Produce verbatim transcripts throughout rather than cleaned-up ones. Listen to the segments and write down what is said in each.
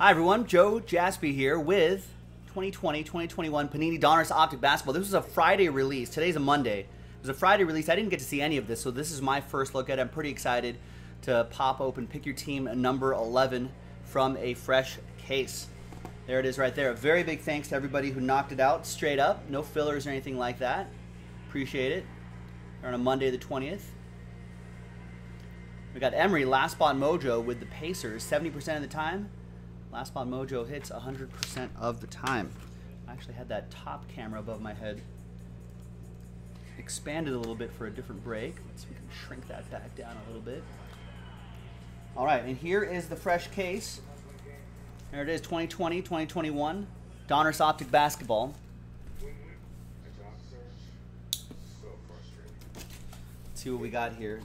Hi everyone, Joe Jaspi here with twenty twenty twenty twenty-one Panini Donruss Optic Basketball. This was a Friday release. Today's a Monday. It was a Friday release. I didn't get to see any of this, so this is my first look at it. I'm pretty excited to pop open Pick Your Team number eleven from a fresh case. There it is right there. A very big thanks to everybody who knocked it out straight up. No fillers or anything like that. Appreciate it. We're on a Monday the twentieth. We got Emery, Last Spot Mojo with the Pacers seventy percent of the time. Last Spot Mojo hits one hundred percent of the time. I actually had that top camera above my head expanded a little bit for a different break. Let's see if we can shrink that back down a little bit. All right, and here is the fresh case. There it is, twenty twenty twenty twenty-one Donruss Optic Basketball. Let's see what we got here.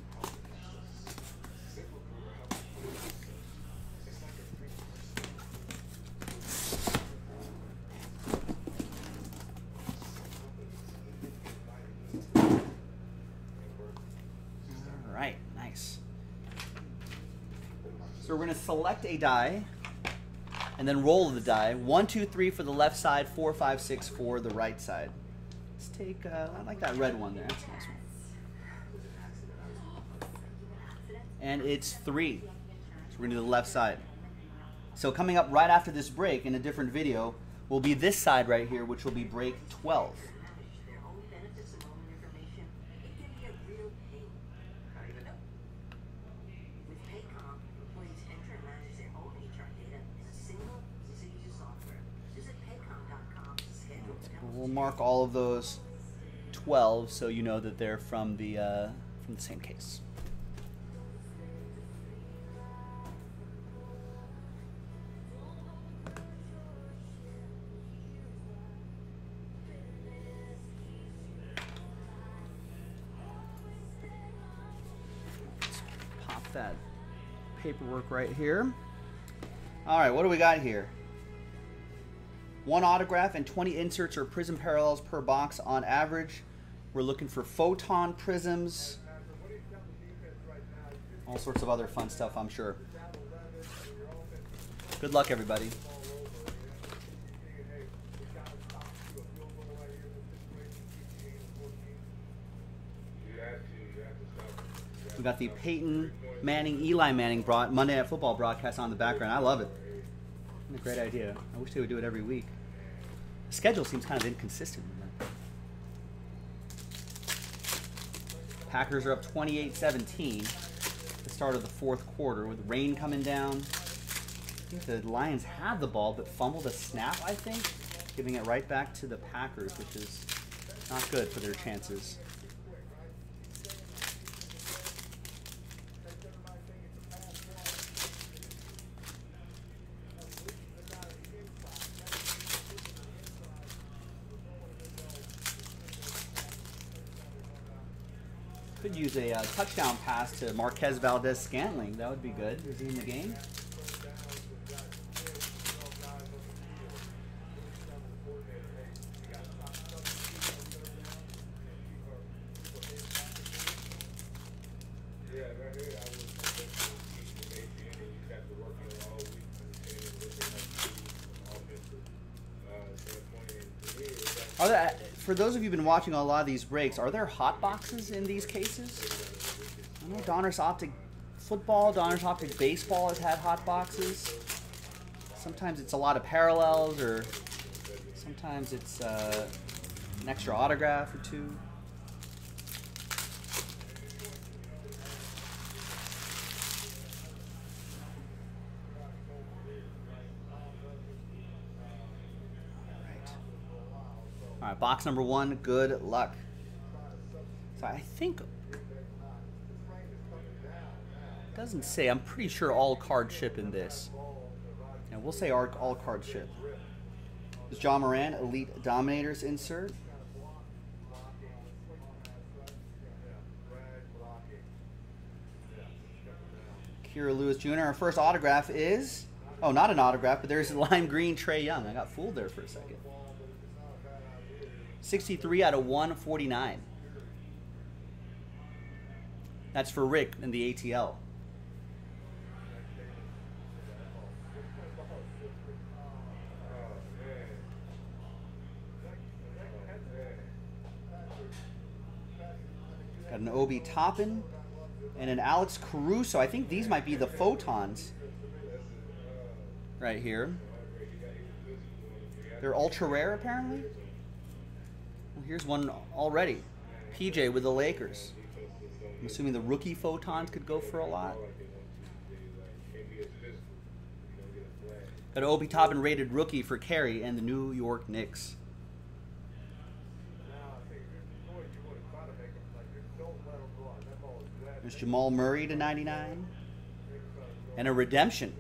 So we're going to select a die and then roll the die. One, two, three for the left side, four, five, six for the right side. Let's take, uh, I like that red one there. That's a nice one. And it's three. So we're going to do the left side. So coming up right after this break in a different video will be this side right here, which will be break twelve. We'll mark all of those twelve so you know that they're from the uh, from the same case. Let's pop that paperwork right here. All right, what do we got here? One autograph and twenty inserts or prism parallels per box on average. We're looking for photon prisms. All sorts of other fun stuff, I'm sure. Good luck, everybody. We got the Peyton Manning, Eli Manning brought Monday Night Football broadcast on the background. I love it. A great idea. I wish they would do it every week. The schedule seems kind of inconsistent. Packers are up twenty-eight seventeen at the start of the fourth quarter with rain coming down. I think the Lions had the ball but fumbled a snap, I think, giving it right back to the Packers, which is not good for their chances. Could use a uh, touchdown pass to Marquez Valdes-Scantling. That would be good. Is he in the game? Are there, for those of you who've been watching a lot of these breaks, are there hot boxes in these cases? I know Donruss Optic football, Donruss Optic baseball has had hot boxes. Sometimes it's a lot of parallels, or sometimes it's uh, an extra autograph or two. All right, box number one, good luck. So I think, it doesn't say, I'm pretty sure all cards ship in this. And we'll say all, all cards ship. This is Ja Morant, Elite Dominators insert. Kira Lewis Junior Our first autograph is, oh, not an autograph, but there's lime green Trae Young. I got fooled there for a second. sixty-three out of one forty-nine. That's for Rick in the A T L. an Obi Toppin, and an Alex Caruso. I think these might be the Photons right here. They're ultra rare, apparently. Well, here's one already. P J with the Lakers. I'm assuming the rookie Photons could go for a lot. Got an Obi Toppin rated rookie for Carey and the New York Knicks. There's Jamal Murray to ninety-nine. And a redemption.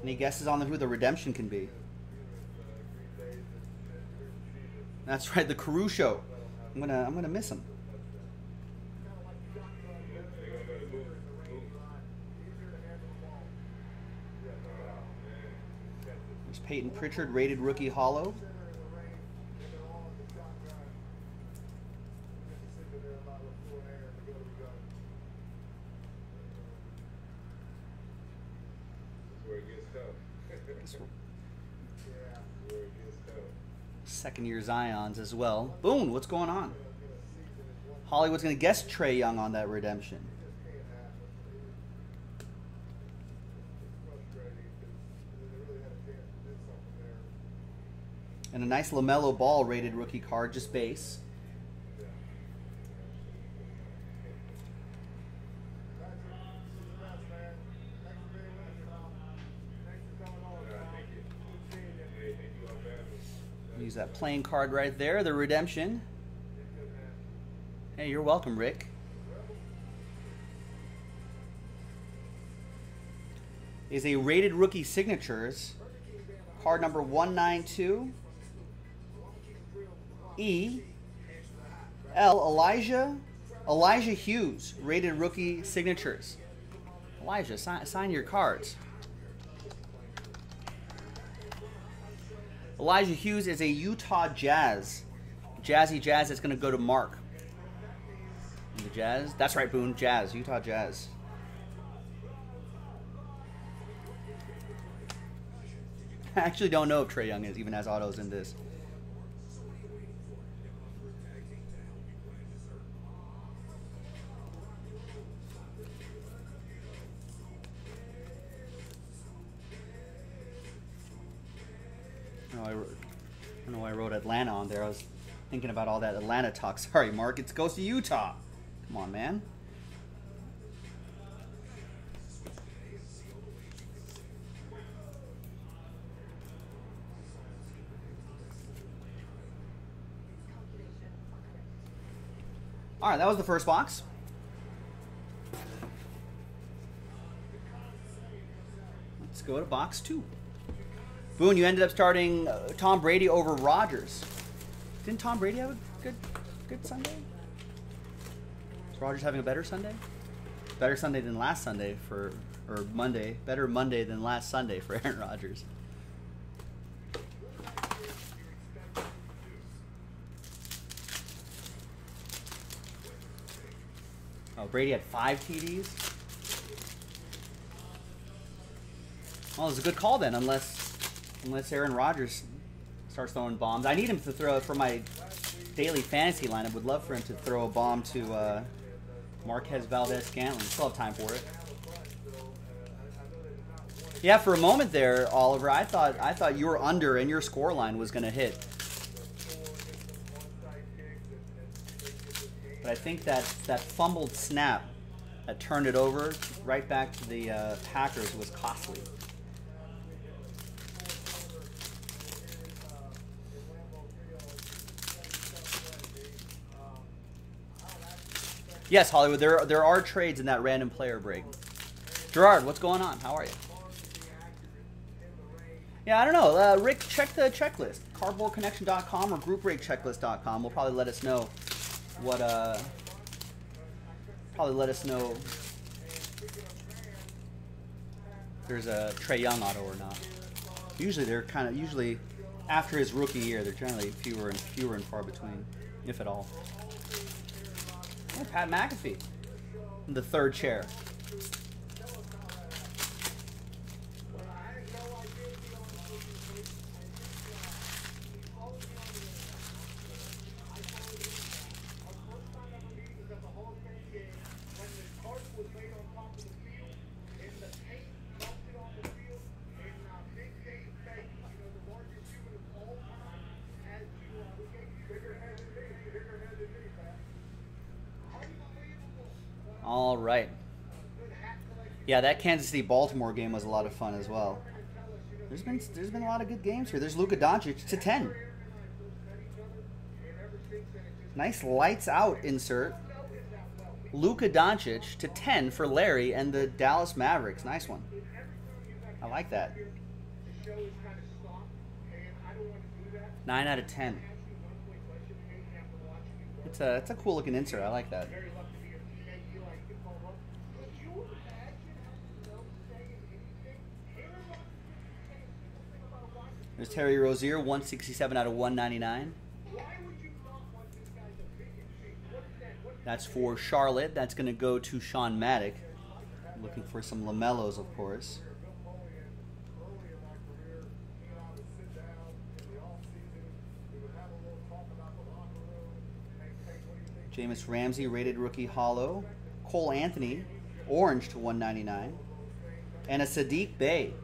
Any guesses on who the redemption can be? That's right, the Caruso. I'm gonna, I'm gonna miss him. There's Peyton Pritchard, rated rookie hollow. Second year Zions as well. Boone, what's going on? Hollywood's going to guess Trae Young on that redemption. And a nice LaMelo Ball rated rookie card, just base. Use that playing card right there, the redemption. Hey, you're welcome, Rick. Is a rated rookie signatures card number one ninety-two. E L Elijah Elijah Hughes rated rookie signatures. Elijah, sign, sign your cards. Elijah Hughes is a Utah Jazz. Jazzy Jazz is going to go to Mark. And the Jazz? That's right, Boone. Jazz. Utah Jazz. I actually don't know if Trae Young is, even has autos in this. I don't know why I wrote Atlanta on there. I was thinking about all that Atlanta talk. Sorry, Mark. It goes to Utah. Come on, man. All right, that was the first box. Let's go to box two. Boone, you ended up starting uh, Tom Brady over Rodgers. Didn't Tom Brady have a good, good Sunday? Is Rodgers having a better Sunday? Better Sunday than last Sunday for, or Monday. Better Monday than last Sunday for Aaron Rodgers. Oh, Brady had five T Ds? Well, it was a good call then, unless... Unless Aaron Rodgers starts throwing bombs. I need him to throw, for my daily fantasy lineup, would love for him to throw a bomb to uh, Marquez Valdes-Scantling. Still have time for it. Yeah, for a moment there, Oliver, I thought I thought you were under and your score line was going to hit. But I think that, that fumbled snap that turned it over right back to the uh, Packers was costly. Yes, Hollywood, there, there are trades in that random player break. Gerard, what's going on? How are you? Yeah, I don't know. Uh, Rick, check the checklist. cardboard connection dot com or group break checklist dot com will probably let us know what, uh, probably let us know if there's a Trae Young auto or not. Usually they're kind of, usually after his rookie year, they're generally fewer and fewer and far between, if at all. Pat McAfee in the third chair. All right. Yeah, that Kansas City-Baltimore game was a lot of fun as well. There's been there's been a lot of good games here. There's Luka Doncic to ten. Nice lights out insert. Luka Doncic to ten for Larry and the Dallas Mavericks. Nice one. I like that. nine out of ten. It's a, it's a cool looking insert. I like that. There's Terry Rozier, one sixty-seven out of one ninety-nine. That's for Charlotte. That's going to go to Sean Maddock. Looking for some LaMelos, of course. Jameis Ramsey, rated rookie hollow. Cole Anthony, orange to one ninety-nine. And a Sadiq Bay.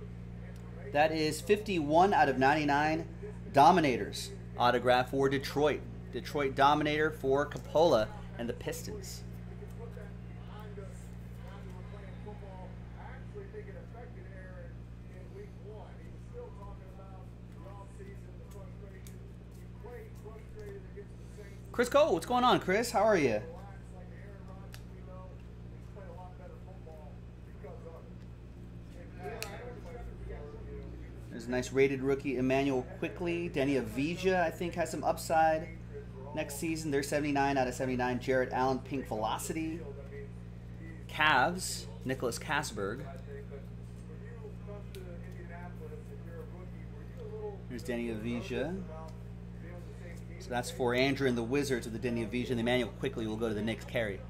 That is fifty-one out of ninety-nine. Dominators autograph for Detroit. Detroit Dominator for Coppola and the Pistons. Chris Cole, what's going on, Chris? How are you? There's a nice rated rookie, Emmanuel Quickly. Denny Avizia, I think, has some upside next season. They're seventy-nine out of seventy-nine. Jarrett Allen, pink velocity. Cavs, Nicholas Kasberg. There's Denny Avizia. So that's for Andrew and the Wizards of the Denny Avizia. The Emmanuel Quickly will go to the Knicks carry.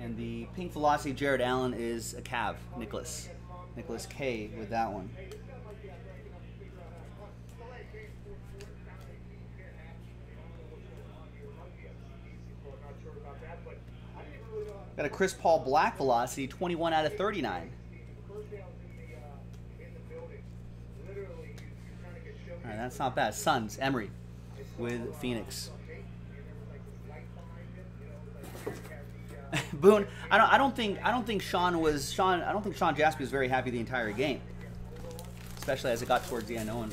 And the pink velocity Jared Allen is a Cav, Nicholas. Nicholas K with that one. Got a Chris Paul black velocity, twenty-one out of thirty-nine. All right, that's not bad. Suns, Emery with Phoenix. Boone, I don't I don't think I don't think Sean was Sean I don't think Sean Jaspi was very happy the entire game. Especially as it got towards the end, no one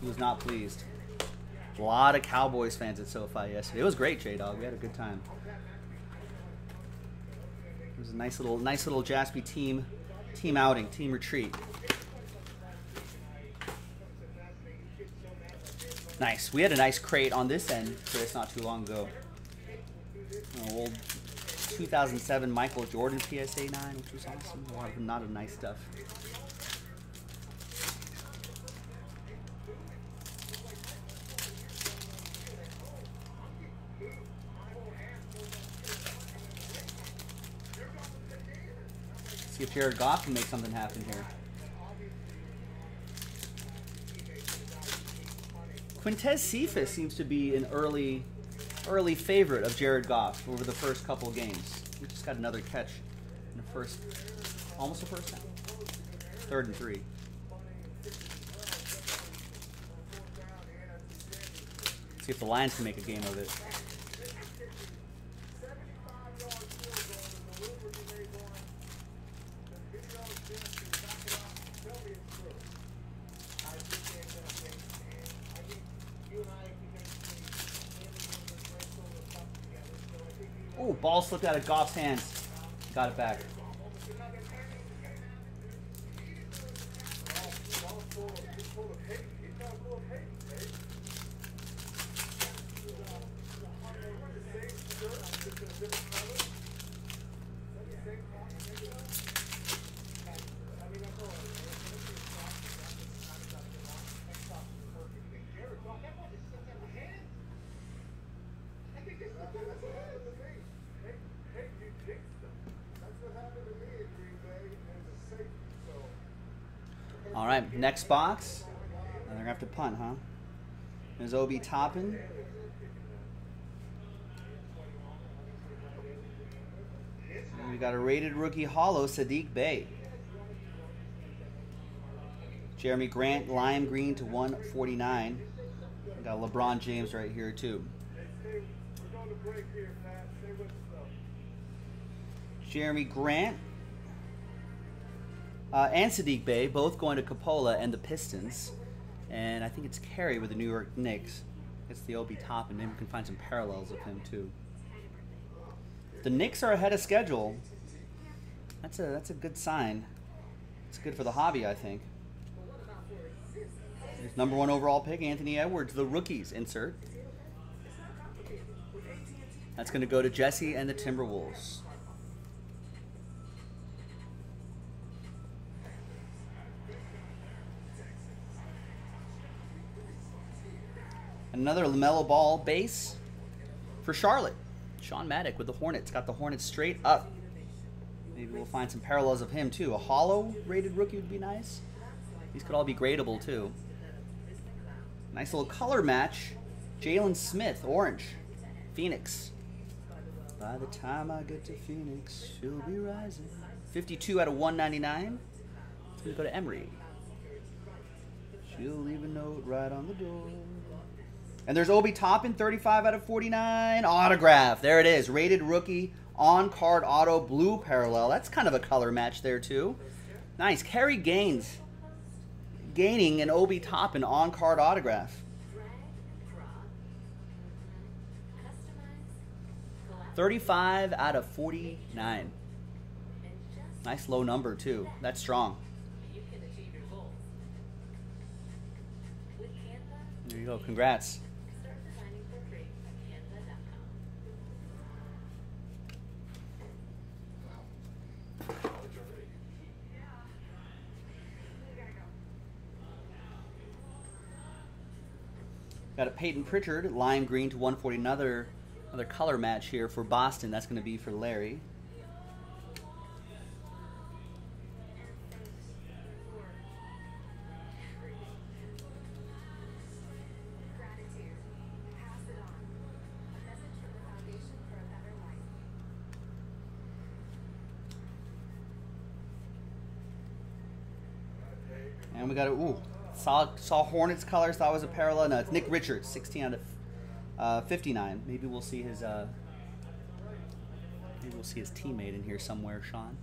he was not pleased. A lot of Cowboys fans at SoFi yesterday. It was great, J Dog. We had a good time. It was a nice little nice little Jaspi team team outing, team retreat. Nice. We had a nice crate on this end, Chris, not too long ago. An old two thousand seven Michael Jordan P S A nine, which was awesome. A lot of, not a nice stuff. Let's see if Jared Goff can make something happen here. Quintez Cephas seems to be an early, early favorite of Jared Goff over the first couple of games. We just got another catch in the first, almost the first down. Third and three. Let's see if the Lions can make a game of it. Oh, ball slipped out of Goff's hands. Got it back. All right, next box. And they're going to have to punt, huh? There's Obi Toppin. And we got a rated rookie hollow, Sadiq Bay. Jeremy Grant, lime green to one forty-nine. We got LeBron James right here, too. Jeremy Grant, uh, and Sadiq Bay, both going to Coppola and the Pistons. And I think it's Carey with the New York Knicks. It's the Obi Toppin, and maybe we can find some parallels of him too. The Knicks are ahead of schedule. That's a that's a good sign. It's good for the hobby, I think. There's number one overall pick, Anthony Edwards, the rookies insert. That's going to go to Jesse and the Timberwolves. Another LaMelo Ball base for Charlotte. Sean Maddock with the Hornets. Got the Hornets straight up. Maybe we'll find some parallels of him, too. A hollow-rated rookie would be nice. These could all be gradable, too. Nice little color match. Jalen Smith, orange. Phoenix. By the time I get to Phoenix, she'll be rising. fifty-two out of one ninety-nine. It's going to go to Emery. She'll leave a note right on the door. And there's Obi Toppin, thirty-five out of forty-nine. Autograph. There it is. Rated rookie, on-card auto, blue parallel. That's kind of a color match there, too. Nice. Kerry Gaines gaining an Obi Toppin on-card autograph. thirty-five out of forty-nine. Nice low number, too. That's strong. There you go. Congrats. Got a Peyton Pritchard, lime green to one forty. Another, another color match here for Boston. That's going to be for Larry. And we got a, ooh, saw, saw Hornets colors, thought it was a parallel. No, it's Nick Richards, sixteen out of fifty-nine. Maybe we'll see his, uh, maybe we'll see his teammate in here somewhere, Sean.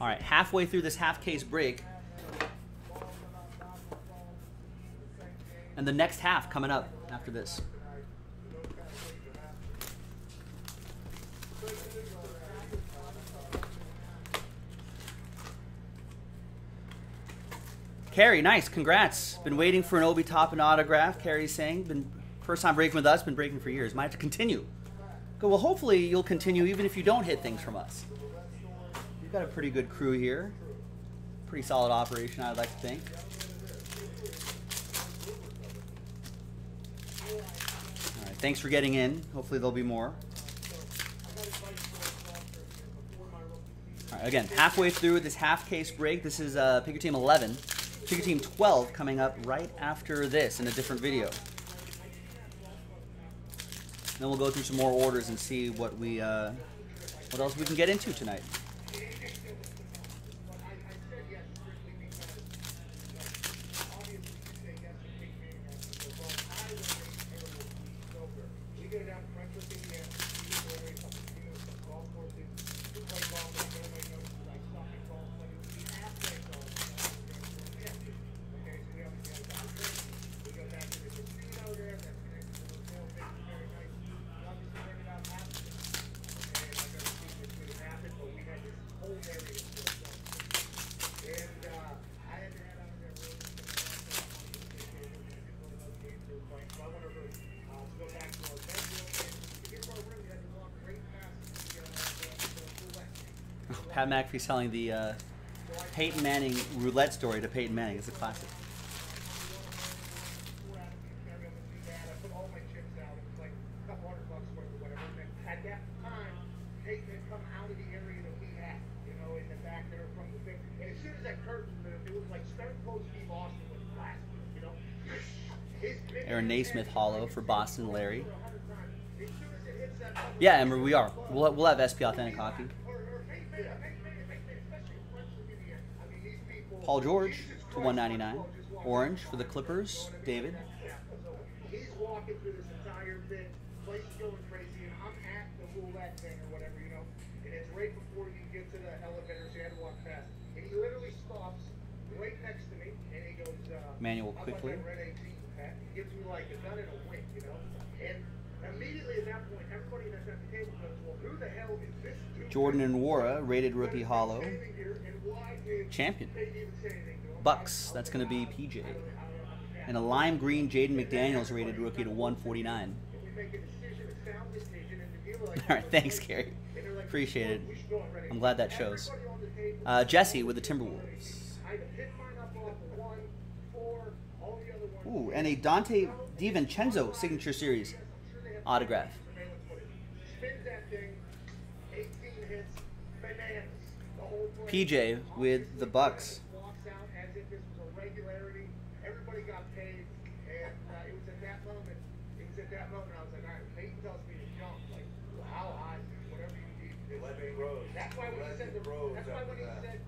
All right, halfway through this half-case break. And the next half coming up after this. Kerry, nice, congrats. Been waiting for an Obi Toppin autograph, Kerry's saying. Been first time breaking with us, been breaking for years. Might have to continue. Go, well, hopefully you'll continue even if you don't hit things from us. You've got a pretty good crew here. Pretty solid operation, I'd like to think. All right, thanks for getting in. Hopefully there'll be more. All right, again, halfway through this half-case break. This is uh, Pick Your Team eleven. Pick Your Team twelve coming up right after this in a different video. Then we'll go through some more orders and see what we, uh, what else we can get into tonight. Pat McAfee selling the uh, Peyton Manning roulette story to Peyton Manning. It's a classic. Aaron Naismith hollow for Boston, Larry. Yeah, Emery, we are. We'll, we'll have S P Authentic Hockey. Paul George to one ninety-nine. Orange for the Clippers, David. He's walking through this entire thing place is going crazy, and I'm at the roulette thing or whatever, you know, and it's right before you get to the elevator, so I had to walk past. And he literally stops right next to me, and he goes, uh, Emmanuel Quickly. He gives me like a gun and a wink, you know? And immediately at that point, everybody that's at the table goes, well, who the hell is this dude? Jordan and Wara, rated rookie hollow. Champion. Bucks, that's going to be P J. And a lime green Jaden McDaniels rated rookie to one forty-nine. All right, thanks, Gary. Appreciate it. I'm glad that shows. Uh, Jesse with the Timberwolves. Ooh, and a Dante DiVincenzo signature series autograph. P J with the Bucks. That's why when he said the Rose, that's why when he that. said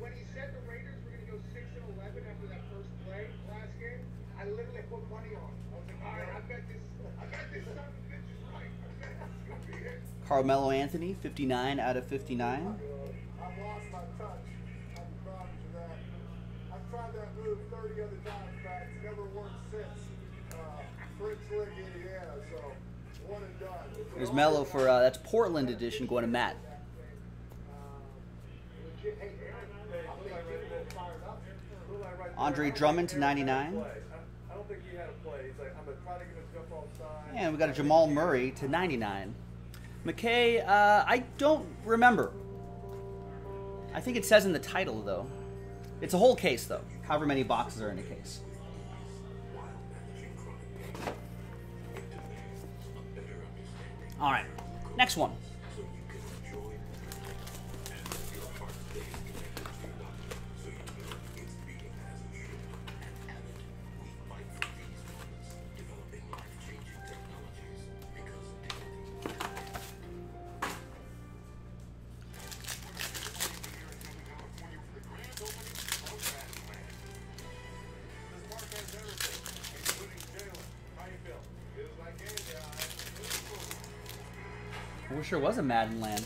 when he said the Raiders were gonna go six and eleven after that first play last game, I literally put money on. I was like, all right, I bet this, I bet this son of a bitch is right. I bet this is gonna be it. Carmelo Anthony, fifty-nine out of fifty-nine. I lost my touch. I'm proud of that. I've tried that move thirty other times, but it's never worked since. Uh, Fritz Lick, Indiana, so one and done. There's Mello for uh, that's Portland edition going to Matt. Andre Drummond to ninety-nine. And we got a Jamal Murray to ninety-nine. McKay, uh, I don't remember. I think it says in the title, though. It's a whole case, though, however many boxes are in the case. All right, next one. Sure was a Madden land.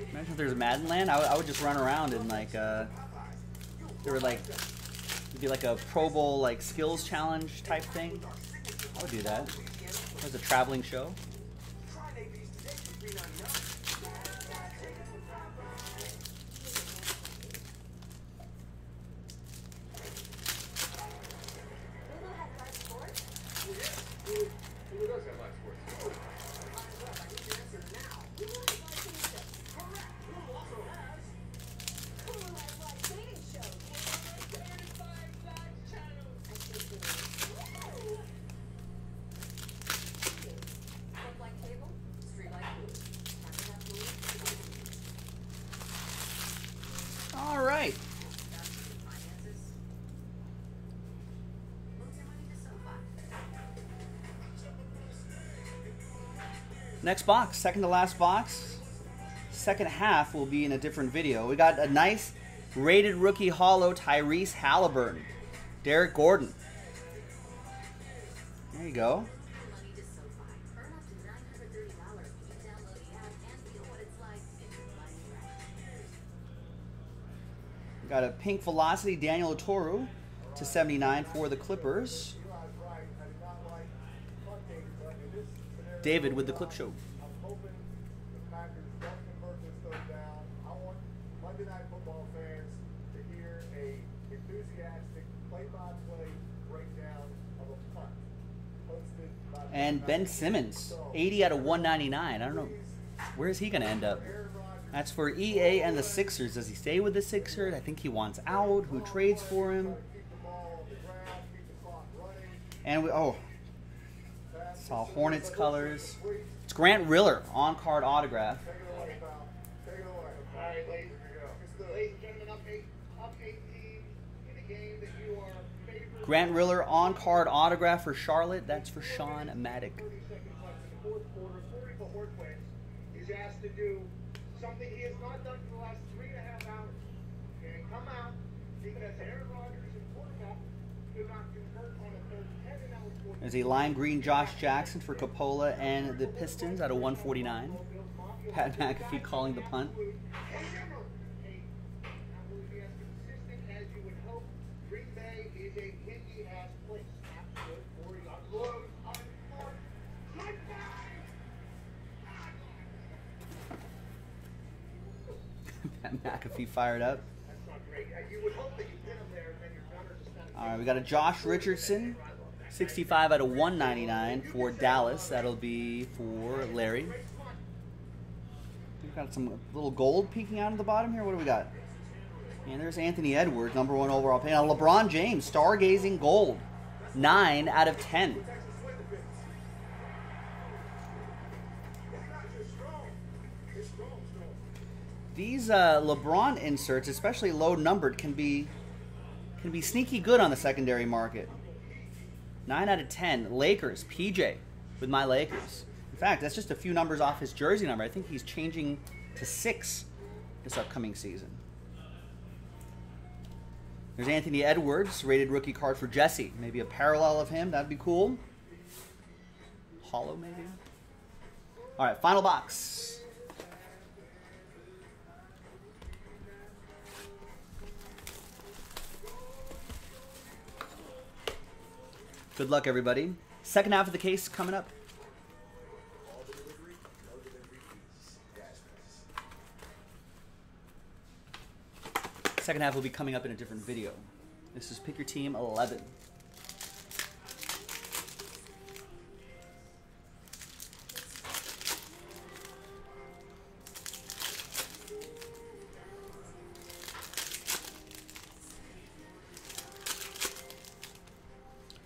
Imagine if there's a Madden land, I, I would just run around and like uh, there would like it'd be like a Pro Bowl like skills challenge type thing. I would do that. It was a traveling show. Next box, second to last box. Second half will be in a different video. We got a nice rated rookie hollow Tyrese Halliburton. Derek Gordon. There you go. We got a pink Velocity Daniel Otoru to seventy-nine for the Clippers. David with the clip show. I'm hoping the Packers don't convert this stuff down. I want Monday Night Football fans to hear a enthusiastic play-by-play breakdown of a punt hosted by. And Ben Simmons, eighty out of one ninety-nine. I don't know, where is he going to end up? That's for E A and the Sixers. Does he stay with the Sixers? I think he wants out. Who trades for him? And we oh. Saw Hornets colors. It's Grant Riller, on-card autograph. Grant Riller, on-card autograph for Charlotte. That's for Sean Maddock. is asked to do something he has not done for the last three and a half hours. Okay, come out, because Aaron Rodgers and quarterback do not convert on a third ten, and that was forty. There's a lime green Josh Jackson for Coppola and the Pistons at a one forty-nine. Pat McAfee calling the punt. McAfee fired up. All right, we got a Josh Richardson, sixty-five out of one ninety-nine for Dallas. That'll be for Larry. We've got some little gold peeking out of the bottom here. What do we got? And there's Anthony Edwards, number one overall pick. Now LeBron James, stargazing gold, nine out of ten. These uh, LeBron inserts, especially low-numbered, can be can be sneaky good on the secondary market. Nine out of ten. Lakers, P J with my Lakers. In fact, that's just a few numbers off his jersey number. I think he's changing to six this upcoming season. There's Anthony Edwards, rated rookie card for Jesse. Maybe a parallel of him. That'd be cool. Hollow, maybe? All right, final box. Good luck, everybody. Second half of the case coming up. Second half will be coming up in a different video. This is Pick Your Team eleven.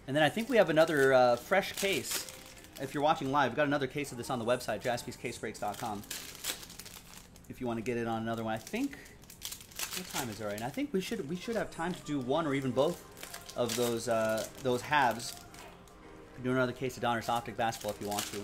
And then I think we have another uh, fresh case. If you're watching live, we've got another case of this on the website, Jaspys Case Breaks dot com. If you want to get in on another one, I think. What time is it right now? I think we should we should have time to do one or even both of those uh, those halves. You can do another case of Donruss Optic basketball if you want to.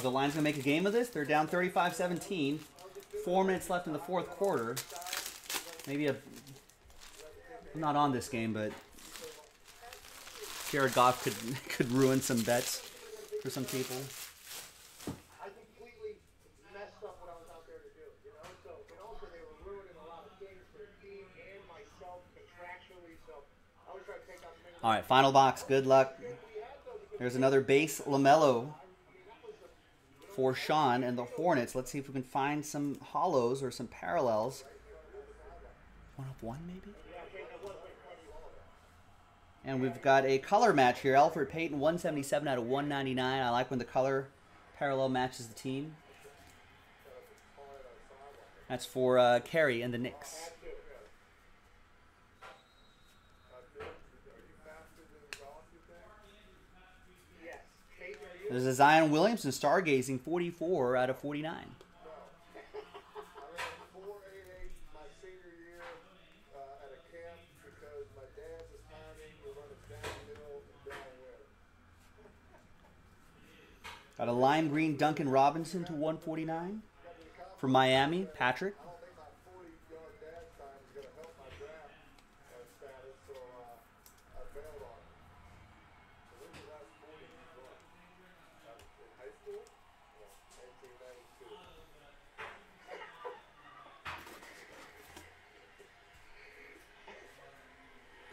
The Lions going to make a game of this. They're down thirty-five seventeen. Four minutes left in the fourth quarter. Maybe a... I'm not on this game, but Jared Goff could, could ruin some bets for some people. I completely messed up what I was out there to do. You know? So, and also, they were ruining a lot of things for the team and myself contractually. So I was trying to take out... All right, final box. Good luck. There's another base LaMelo for Sean and the Hornets. Let's see if we can find some hollows or some parallels. One up one, maybe? And we've got a color match here. Alfred Payton, one seventy-seven out of one ninety-nine. I like when the color parallel matches the team. That's for uh, Carey and the Knicks. There's a Zion Williamson stargazing, forty-four out of forty-nine. Got a lime green Duncan Robinson to one forty-nine from Miami, Patrick.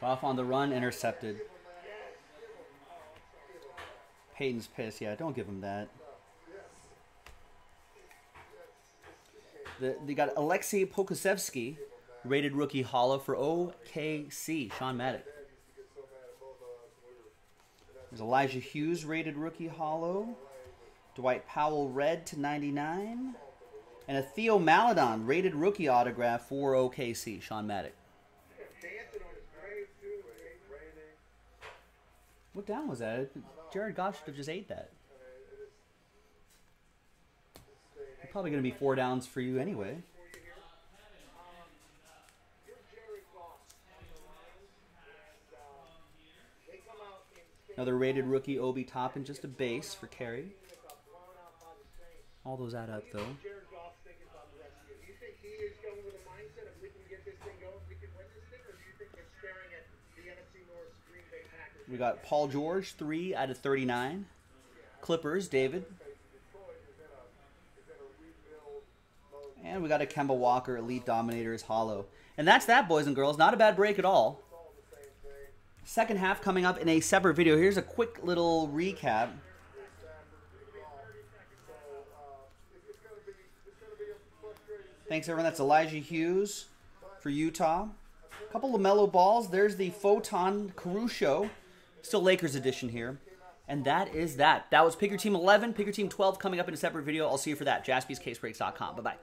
Off on the run, intercepted. Peyton's pissed. Yeah, don't give him that. The, they got Alexei Pokusevsky, rated rookie hollow for O K C, Sean Maddock. There's Elijah Hughes rated rookie hollow. Dwight Powell red to ninety-nine. And a Theo Maledon rated rookie autograph for O K C, Sean Maddock. What down was that? Jared Goff should have just ate that. Probably going to be four downs for you anyway. Another rated rookie, Obi Toppin, just a base for Carey. All those add up, though. We got Paul George, three out of thirty-nine. Clippers, David. And we got a Kemba Walker, Elite Dominators hollow. And that's that, boys and girls. Not a bad break at all. Second half coming up in a separate video. Here's a quick little recap. Thanks, everyone. That's Elijah Hughes for Utah. A couple LaMelo Balls. There's the Photon Caruso. Still Lakers edition here. And that is that. That was Pick Your Team eleven, Pick Your Team twelve coming up in a separate video. I'll see you for that. Jaspys Case Breaks dot com. Bye-bye.